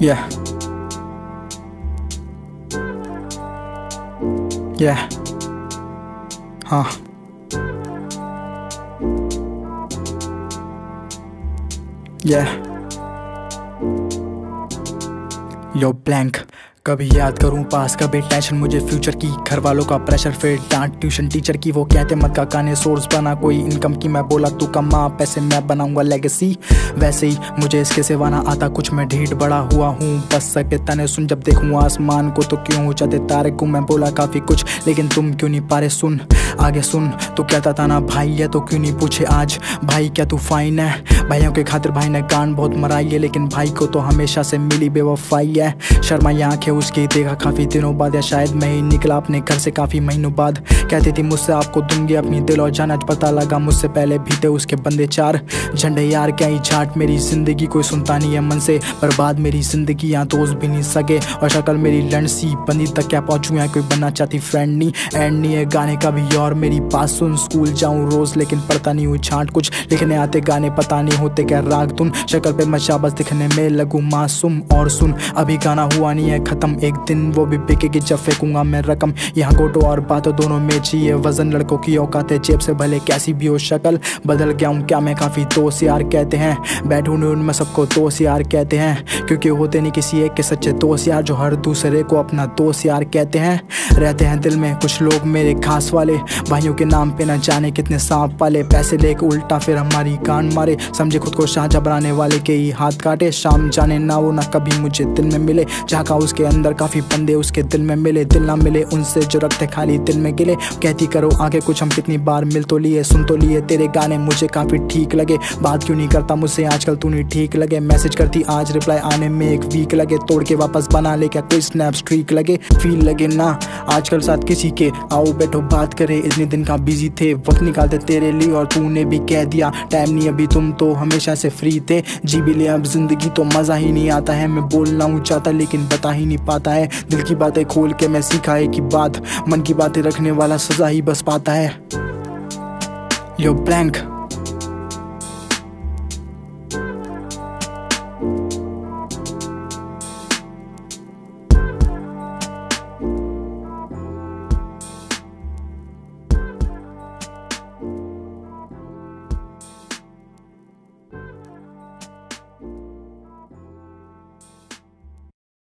Yeah. Yeah. Huh. Yeah. Yo, Blank. कभी याद करूं पास का बे टेंशन मुझे फ्यूचर की, घर वालों का प्रेशर, फिर डांट ट्यूशन टीचर की। वो कहते मत का गाने सोर्स बना कोई इनकम की, मैं बोला तू कमा पैसे मैं बनाऊंगा लेगेसी। वैसे ही मुझे इसके सिवा ना आता कुछ, मैं ढीठ बड़ा हुआ हूँ बस सके तने सुन। जब देखूँ आसमान को तो क्यों हो जाते तारे को, मैं बोला काफ़ी कुछ लेकिन तुम क्यों नहीं पारे सुन आगे सुन। तो कहता था ना भाई है तो क्यों नहीं पूछे आज भाई क्या तू फाइन है। भाइयों के खातिर भाई ने गान बहुत मराई है, लेकिन भाई को तो हमेशा से मिली बेवफाई है। शर्माई आँखें उसकी देखा काफ़ी दिनों बाद, या शायद मैं ही निकला अपने घर से काफ़ी महीनों बाद। कहती थी मुझसे आपको दूंगी अपनी दिल और जान, पता लगा मुझसे पहले भी थे उसके बंदे चार झंडे यार। क्या ही झाट मेरी ज़िंदगी, कोई सुनता नहीं है मन से, बर्बाद मेरी ज़िंदगी यहाँ दोस्त भी नहीं सके। और शक्ल मेरी लंड सी बंदी तक क्या पहुँचूँ, यहाँ कोई बनना चाहती फ्रेंड नहीं एंड नहीं है। गाने का भी और मेरी बात सुन, स्कूल जाऊँ रोज़ लेकिन पढ़ता नहीं हूँ झाट कुछ, लिखने आते गाने पता नहीं होते क्या राग तुम। शक्ल पे मचा बस दिखने में लगूँ मासूम, और सुन अभी गाना हुआ नहीं है ख़त्म, एक दिन वो भी बिकेगी जब फेंकूंगा मैं रकम। यहाँ गोटो और बातों दोनों में चाहिए वजन, लड़कों की औकात है जेब से भले कैसी भी हो शक्ल। बदल गया हूँ क्या मैं काफ़ी दोस्त यार कहते हैं, बैठूँ उनमें सबको दोस्त यार कहते हैं, क्योंकि होते नहीं किसी एक के सच्चे दोस्त यार जो हर दूसरे को अपना दोस्त यार कहते हैं। रहते हैं दिल में कुछ लोग मेरे खास वाले, भाइयों के नाम पे ना जाने कितने सांप वाले, पैसे लेके उल्टा फिर हमारी गांड मारे, समझे खुद को शाहजहां बनाने वाले के ही हाथ काटे। शाम जाने ना वो ना कभी मुझे दिल में मिले, झाका उसके अंदर काफ़ी बंदे उसके दिल में मिले, दिल ना मिले उनसे जो रखते खाली दिल में गिले। कहती करो आगे कुछ, हम कितनी बार मिल तो लिए सुन तो लिए तेरे गाने, मुझे काफ़ी ठीक लगे। बात क्यों नहीं करता मुझसे आजकल तू नहीं ठीक लगे, मैसेज करती आज रिप्लाई आने में एक वीक लगे, तोड़ के वापस बना ले क्या कोई स्नैप स्ट्रीक लगे। फील लगे ना आजकल साथ किसी के, आओ बैठो बात करे, इतने दिन का बिजी थे वक्त निकालते तेरे लिए, और तूने भी कह दिया टाइम नहीं अभी, तुम तो हमेशा से फ्री थे जी भी ले अब ज़िंदगी तो मज़ा ही नहीं आता है। मैं बोलना हूँ चाहता लेकिन बता ही नहीं पाता है, दिल की बातें खोल के मैं सीखा है कि बात मन की बातें रखने वाला सजा ही बस पाता है। यो, Blank।